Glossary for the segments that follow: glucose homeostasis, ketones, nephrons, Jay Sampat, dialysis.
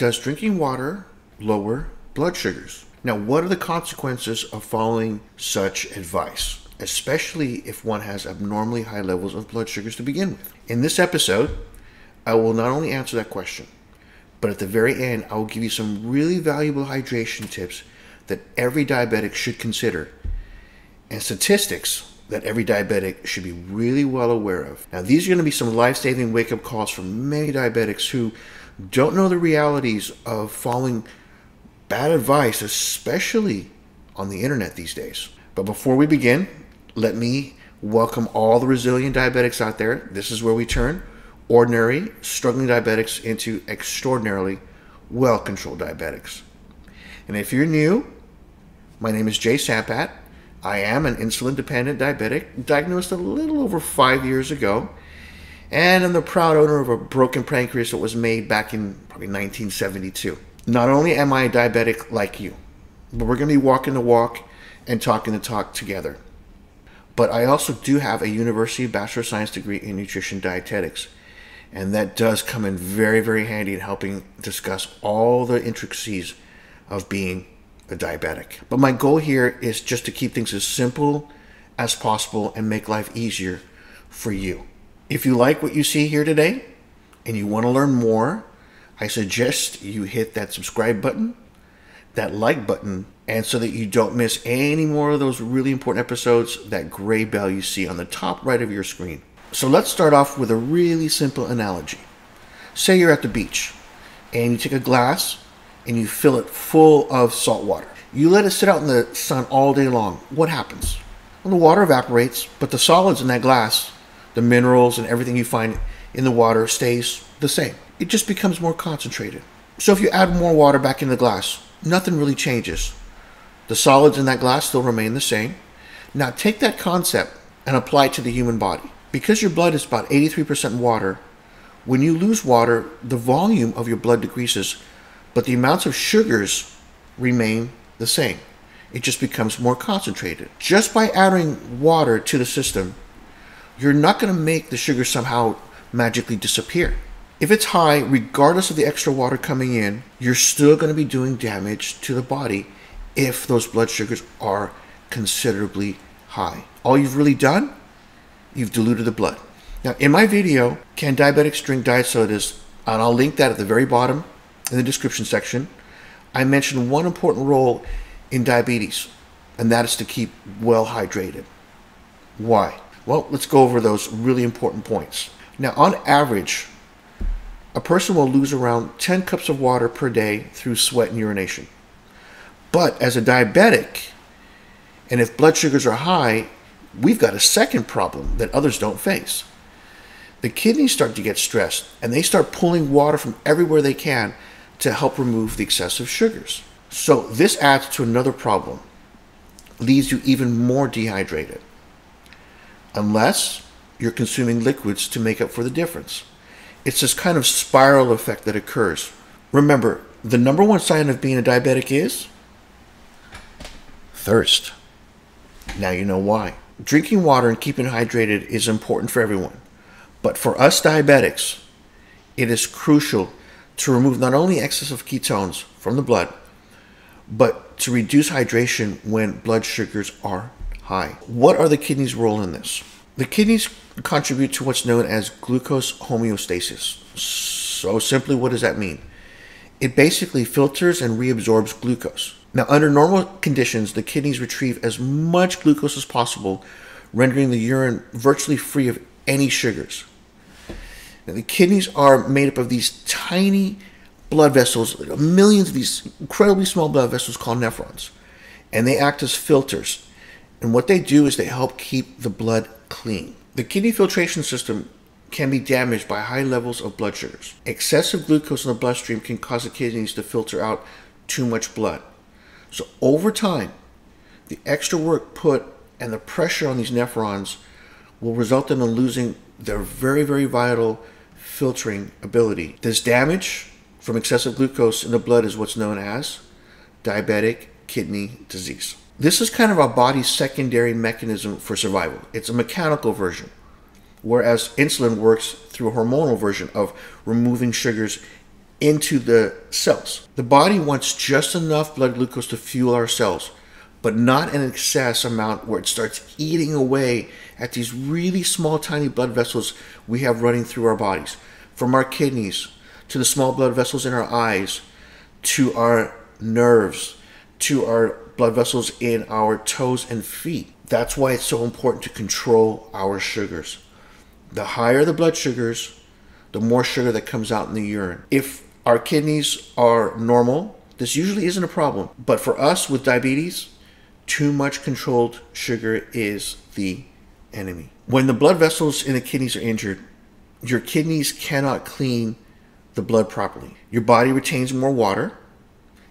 Does drinking water lower blood sugars? Now, what are the consequences of following such advice, especially if one has abnormally high levels of blood sugars to begin with? In this episode, I will not only answer that question, but at the very end, I will give you some really valuable hydration tips that every diabetic should consider and statistics that every diabetic should be really well aware of. Now, these are going to be some life-saving wake-up calls for many diabetics who don't know the realities of following bad advice, especially on the internet these days. But before we begin, let me welcome all the resilient diabetics out there. This is where we turn ordinary, struggling diabetics into extraordinarily well-controlled diabetics. And if you're new, my name is Jay Sampat. I am an insulin-dependent diabetic, diagnosed a little over 5 years ago, and I'm the proud owner of a broken pancreas that was made back in probably 1972. Not only am I a diabetic like you, but we're going to be walking the walk and talking the talk together. But I also do have a university bachelor of science degree in nutrition dietetics, and that does come in very, very handy in helping discuss all the intricacies of being a diabetic. But my goal here is just to keep things as simple as possible and make life easier for you. If you like what you see here today and you want to learn more, I suggest you hit that subscribe button, that like button, and so that you don't miss any more of those really important episodes, that gray bell you see on the top right of your screen. So let's start off with a really simple analogy. Say you're at the beach and you take a glass and you fill it full of salt water. You let it sit out in the sun all day long. What happens? Well, the water evaporates, but the solids in that glass, the minerals and everything you find in the water, stays the same. It just becomes more concentrated. So if you add more water back in the glass, nothing really changes. The solids in that glass still remain the same. Now take that concept and apply it to the human body. Because your blood is about 83% water, when you lose water, the volume of your blood decreases, but the amounts of sugars remain the same. It just becomes more concentrated. Just by adding water to the system, you're not going to make the sugar somehow magically disappear. If it's high, regardless of the extra water coming in, you're still going to be doing damage to the body if those blood sugars are considerably high. All you've really done, you've diluted the blood. Now, in my video, Can Diabetics Drink Diet Sodas? And I'll link that at the very bottom in the description section. I mentioned one important role in diabetes, and that is to keep well hydrated. Why? Well, let's go over those really important points. Now, on average, a person will lose around 10 cups of water per day through sweat and urination. But as a diabetic, and if blood sugars are high, we've got a second problem that others don't face. The kidneys start to get stressed, and they start pulling water from everywhere they can to help remove the excessive sugars. So this adds to another problem, leaves you even more dehydrated, unless you're consuming liquids to make up for the difference. It's this kind of spiral effect that occurs. Remember, the number one sign of being a diabetic is thirst. Now you know why. Drinking water and keeping hydrated is important for everyone. But for us diabetics, it is crucial to remove not only excess of ketones from the blood, but to reduce hydration when blood sugars are high. What are the kidneys' role in this? The kidneys contribute to what's known as glucose homeostasis. So simply, what does that mean? It basically filters and reabsorbs glucose. Now, under normal conditions, the kidneys retrieve as much glucose as possible, rendering the urine virtually free of any sugars. Now, the kidneys are made up of these tiny blood vessels, millions of these incredibly small blood vessels called nephrons, and they act as filters. And what they do is they help keep the blood clean. The kidney filtration system can be damaged by high levels of blood sugars. Excessive glucose in the bloodstream can cause the kidneys to filter out too much blood. So over time, the extra work put and the pressure on these nephrons will result in them losing their very, very vital filtering ability. This damage from excessive glucose in the blood is what's known as diabetic kidney disease. This is kind of our body's secondary mechanism for survival. It's a mechanical version, whereas insulin works through a hormonal version of removing sugars into the cells. The body wants just enough blood glucose to fuel our cells, but not an excess amount where it starts eating away at these really small, tiny blood vessels we have running through our bodies. From our kidneys, to the small blood vessels in our eyes, to our nerves, to our blood vessels in our toes and feet. That's why it's so important to control our sugars. The higher the blood sugars, the more sugar that comes out in the urine. If our kidneys are normal, this usually isn't a problem. But for us with diabetes, too much controlled sugar is the enemy. When the blood vessels in the kidneys are injured, your kidneys cannot clean the blood properly. Your body retains more water.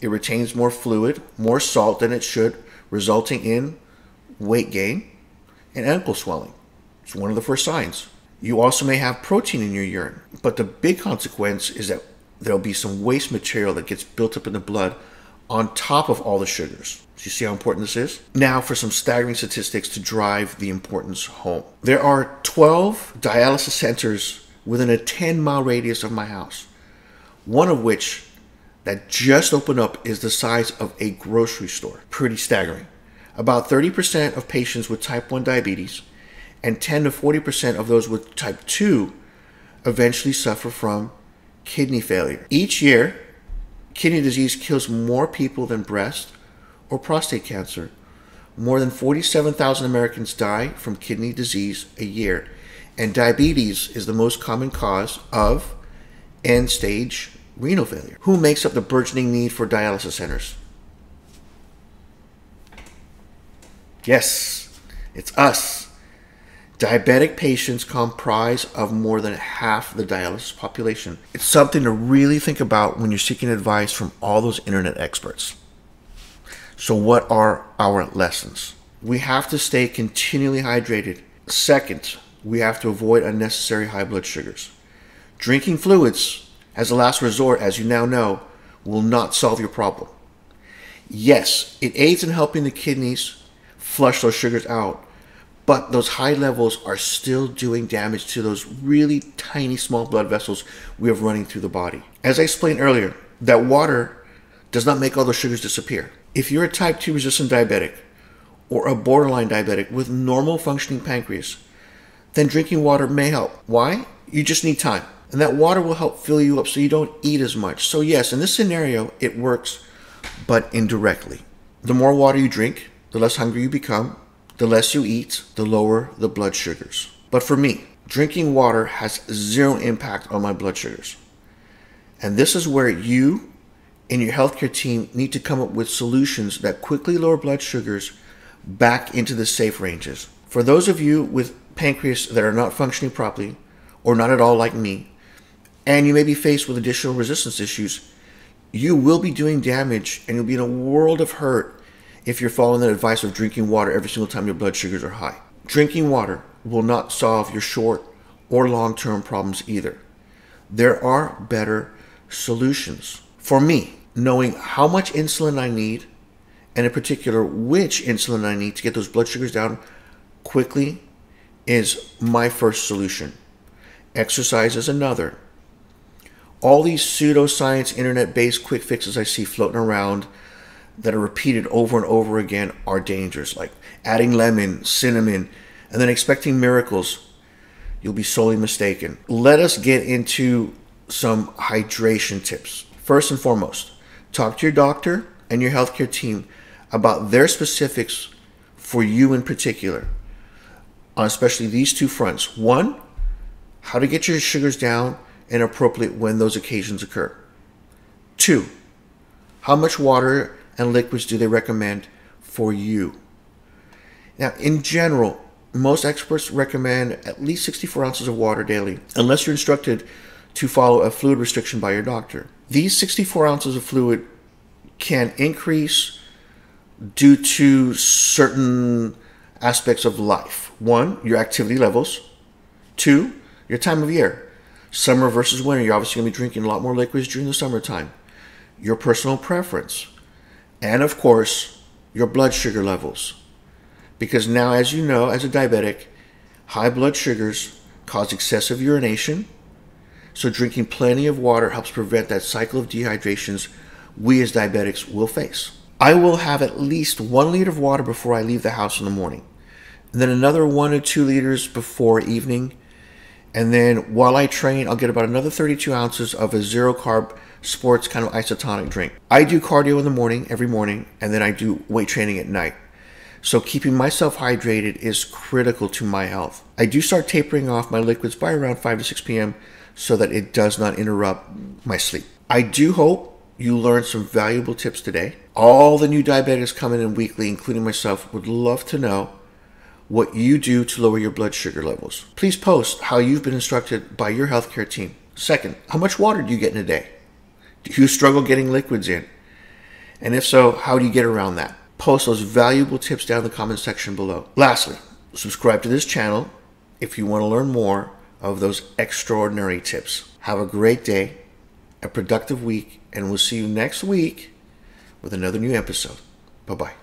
It retains more fluid, more salt than it should, resulting in weight gain and ankle swelling. It's one of the first signs. You also may have protein in your urine, but the big consequence is that there'll be some waste material that gets built up in the blood on top of all the sugars. So you see how important this is? Now for some staggering statistics to drive the importance home. There are 12 dialysis centers within a 10-mile radius of my house, one of which that just opened up is the size of a grocery store. Pretty staggering. About 30% of patients with type 1 diabetes and 10 to 40% of those with type 2 eventually suffer from kidney failure. Each year, kidney disease kills more people than breast or prostate cancer. More than 47,000 Americans die from kidney disease a year, and diabetes is the most common cause of end-stage renal failure. Who makes up the burgeoning need for dialysis centers? Yes, it's us. Diabetic patients comprise of more than half the dialysis population. It's something to really think about when you're seeking advice from all those internet experts. So what are our lessons? We have to stay continually hydrated. Second, we have to avoid unnecessary high blood sugars. Drinking fluids, as a last resort, as you now know, will not solve your problem. Yes, it aids in helping the kidneys flush those sugars out, but those high levels are still doing damage to those really tiny small blood vessels we have running through the body. As I explained earlier, that water does not make all those sugars disappear. If you're a type 2 resistant diabetic or a borderline diabetic with normal functioning pancreas, then drinking water may help. Why? You just need time. And that water will help fill you up so you don't eat as much. So yes, in this scenario, it works, but indirectly. The more water you drink, the less hungry you become. The less you eat, the lower the blood sugars. But for me, drinking water has zero impact on my blood sugars. And this is where you and your healthcare team need to come up with solutions that quickly lower blood sugars back into the safe ranges. For those of you with pancreas that are not functioning properly or not at all like me, and you may be faced with additional resistance issues, you will be doing damage and you'll be in a world of hurt if you're following the advice of drinking water every single time your blood sugars are high. Drinking water will not solve your short or long-term problems either. There are better solutions. For me, knowing how much insulin I need, and in particular which insulin I need to get those blood sugars down quickly, is my first solution. Exercise is another. All these pseudoscience, internet-based quick fixes I see floating around that are repeated over and over again are dangerous, like adding lemon, cinnamon, and then expecting miracles. You'll be sorely mistaken. Let us get into some hydration tips. First and foremost, talk to your doctor and your healthcare team about their specifics for you in particular, on especially these two fronts. One, how to get your sugars down and appropriate when those occasions occur. Two, how much water and liquids do they recommend for you? Now, in general, most experts recommend at least 64 ounces of water daily, unless you're instructed to follow a fluid restriction by your doctor. These 64 ounces of fluid can increase due to certain aspects of life. One, your activity levels. Two, your time of year. Summer versus winter, you're obviously going to be drinking a lot more liquids during the summertime. Your personal preference. And of course, your blood sugar levels. Because now, as you know, as a diabetic, high blood sugars cause excessive urination, So drinking plenty of water helps prevent that cycle of dehydrations we as diabetics will face. I will have at least 1 liter of water before I leave the house in the morning, and then another 1 or 2 liters before evening. And then while I train, I'll get about another 32 ounces of a zero carb sports kind of isotonic drink. I do cardio in the morning, every morning, and then I do weight training at night. So keeping myself hydrated is critical to my health. I do start tapering off my liquids by around 5 to 6 p.m. so that it does not interrupt my sleep. I do hope you learned some valuable tips today. All the new diabetics coming in weekly, including myself, would love to know what you do to lower your blood sugar levels. Please post how you've been instructed by your healthcare team. Second, how much water do you get in a day? Do you struggle getting liquids in? And if so, how do you get around that? Post those valuable tips down in the comment section below. Lastly, subscribe to this channel if you want to learn more of those extraordinary tips. Have a great day, a productive week, and we'll see you next week with another new episode. Bye-bye.